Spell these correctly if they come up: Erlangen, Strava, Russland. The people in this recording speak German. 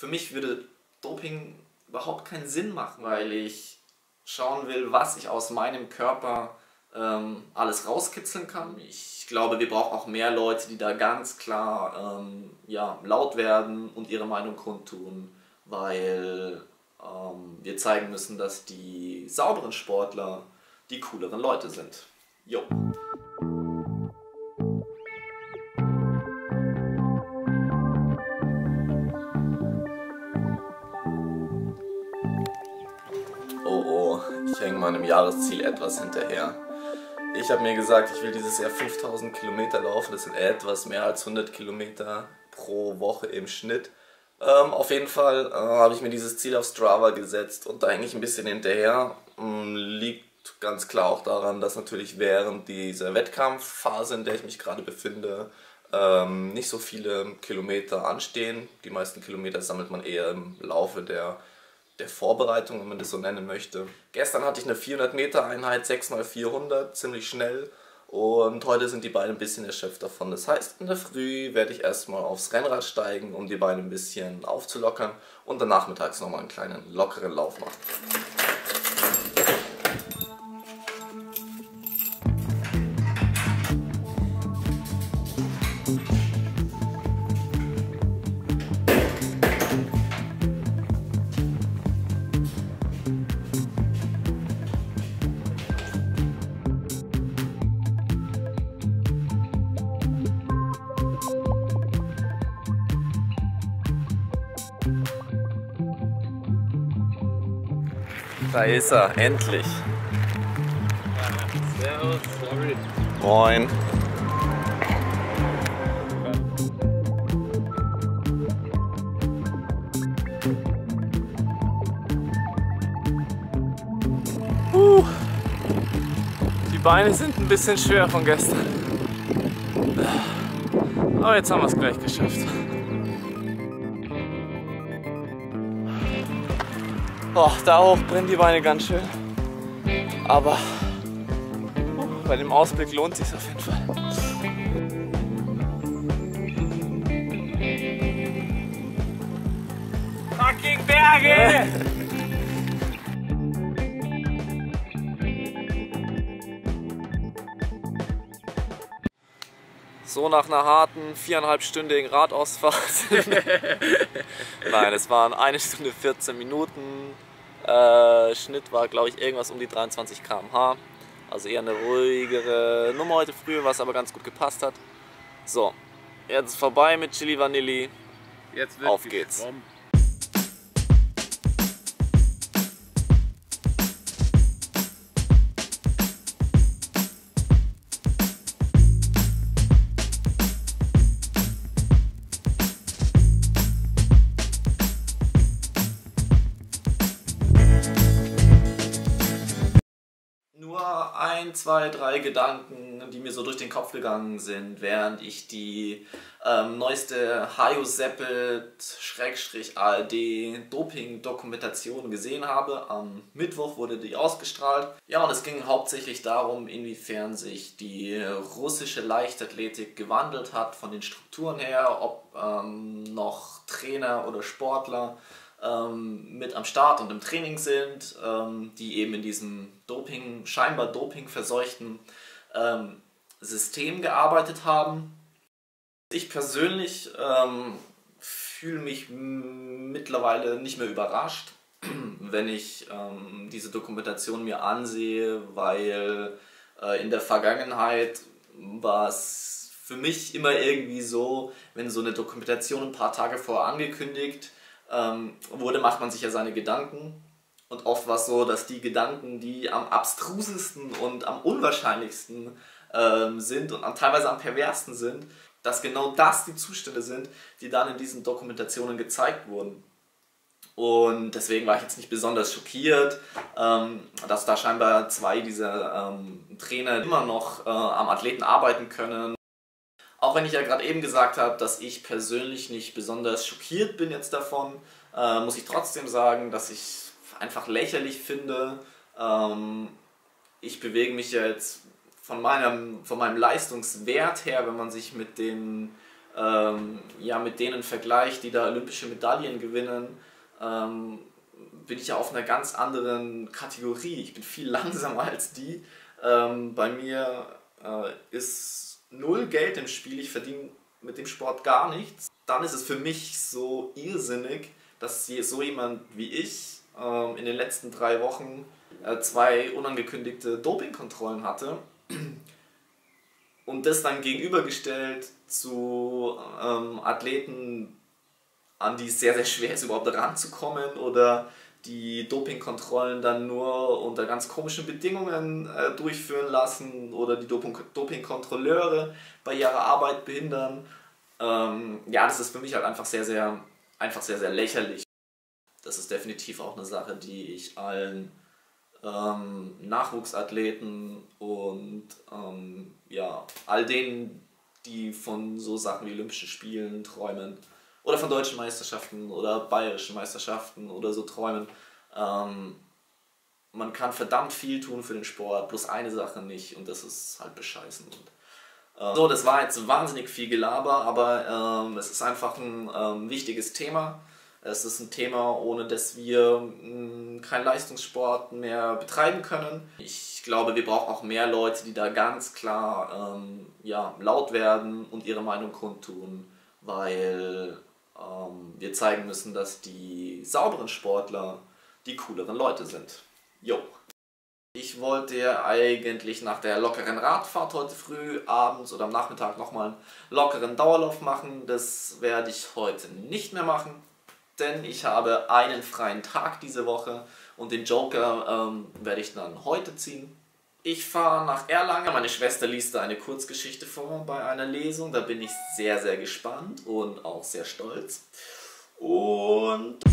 Für mich würde Doping überhaupt keinen Sinn machen, weil ich schauen will, was ich aus meinem Körper alles rauskitzeln kann. Ich glaube, wir brauchen auch mehr Leute, die da ganz klar laut werden und ihre Meinung kundtun, weil wir zeigen müssen, dass die sauberen Sportler die cooleren Leute sind. Jo. Oh, ich hänge meinem Jahresziel etwas hinterher. Ich habe mir gesagt, ich will dieses Jahr 5000 Kilometer laufen. Das sind etwas mehr als 100 Kilometer pro Woche im Schnitt. Auf jeden Fall habe ich mir dieses Ziel auf Strava gesetzt und da hänge ich ein bisschen hinterher. Liegt ganz klar auch daran, dass natürlich während dieser Wettkampfphase, in der ich mich gerade befinde, nicht so viele Kilometer anstehen. Die meisten Kilometer sammelt man eher im Laufe der Vorbereitung, wenn man das so nennen möchte. Gestern hatte ich eine 400-Meter-Einheit, 6x400, ziemlich schnell. Und heute sind die Beine ein bisschen erschöpft davon. Das heißt, in der Früh werde ich erstmal aufs Rennrad steigen, um die Beine ein bisschen aufzulockern. Und dann nachmittags nochmal einen kleinen, lockeren Lauf machen. Da ist er, endlich. Servus, sorry. Moin. Die Beine sind ein bisschen schwer von gestern. Aber jetzt haben wir es gleich geschafft. Oh, da hoch brennen die Beine ganz schön, aber bei dem Ausblick lohnt es sich auf jeden Fall. Fucking Berge! So nach einer harten 4,5-stündigen Radausfahrt. Nein, es waren 1 Stunde 14 Minuten. Schnitt war, glaube ich, irgendwas um die 23 km/h. Also eher eine ruhigere Nummer heute früh, was aber ganz gut gepasst hat. So, jetzt ist vorbei mit Chili Vanilli. Jetzt wird auf geht's. Geschwommen. Nur 1, 2, 3 Gedanken, die mir so durch den Kopf gegangen sind, während ich die neueste Hajo Seppelt-ARD Doping-Dokumentation gesehen habe. Am Mittwoch wurde die ausgestrahlt. Ja, und es ging hauptsächlich darum, inwiefern sich die russische Leichtathletik gewandelt hat von den Strukturen her, ob noch Trainer oder Sportler mit am Start und im Training sind, die eben in diesem Doping, scheinbar dopingverseuchten System gearbeitet haben. Ich persönlich fühle mich mittlerweile nicht mehr überrascht, wenn ich diese Dokumentation mir ansehe, weil in der Vergangenheit war es für mich immer irgendwie so, wenn so eine Dokumentation ein paar Tage vorher angekündigt wurde, macht man sich ja seine Gedanken, und oft war es so, dass die Gedanken, die am abstrusesten und am unwahrscheinlichsten sind und teilweise am perversten sind, dass genau das die Zustände sind, die dann in diesen Dokumentationen gezeigt wurden. Und deswegen war ich jetzt nicht besonders schockiert, dass da scheinbar 2 dieser Trainer immer noch am Athleten arbeiten können. Auch wenn ich ja gerade eben gesagt habe, dass ich persönlich nicht besonders schockiert bin jetzt davon, muss ich trotzdem sagen, dass ich einfach lächerlich finde. Ich bewege mich ja jetzt von meinem Leistungswert her, wenn man sich mit den ja, mit denen vergleicht, die da olympische Medaillen gewinnen, bin ich ja auf einer ganz anderen Kategorie. Ich bin viel langsamer als die. Bei mir ist null Geld im Spiel, ich verdiene mit dem Sport gar nichts. Dann ist es für mich so irrsinnig, dass so jemand wie ich in den letzten 3 Wochen 2 unangekündigte Dopingkontrollen hatte. Und das dann gegenübergestellt zu Athleten, an die es sehr, sehr schwer ist, überhaupt ranzukommen, oder die Dopingkontrollen dann nur unter ganz komischen Bedingungen durchführen lassen oder die Dopingkontrolleure bei ihrer Arbeit behindern. Ja, das ist für mich halt einfach sehr, sehr lächerlich. Das ist definitiv auch eine Sache, die ich allen Nachwuchsathleten und ja, all denen, die von so Sachen wie Olympischen Spielen träumen, oder von deutschen Meisterschaften oder bayerischen Meisterschaften oder so träumen. Man kann verdammt viel tun für den Sport, bloß eine Sache nicht, und das ist halt bescheißen. So, das war jetzt wahnsinnig viel Gelaber, aber es ist einfach ein wichtiges Thema. Es ist ein Thema, ohne das wir keinen Leistungssport mehr betreiben können. Ich glaube, wir brauchen auch mehr Leute, die da ganz klar ja, laut werden und ihre Meinung kundtun, weil wir zeigen müssen, dass die sauberen Sportler die cooleren Leute sind. Jo. Ich wollte ja eigentlich nach der lockeren Radfahrt heute früh, abends oder am Nachmittag nochmal einen lockeren Dauerlauf machen. Das werde ich heute nicht mehr machen, denn ich habe einen freien Tag diese Woche und den Joker werde ich dann heute ziehen. Ich fahre nach Erlangen. Meine Schwester liest da eine Kurzgeschichte vor bei einer Lesung. Da bin ich sehr, sehr gespannt und auch sehr stolz. Und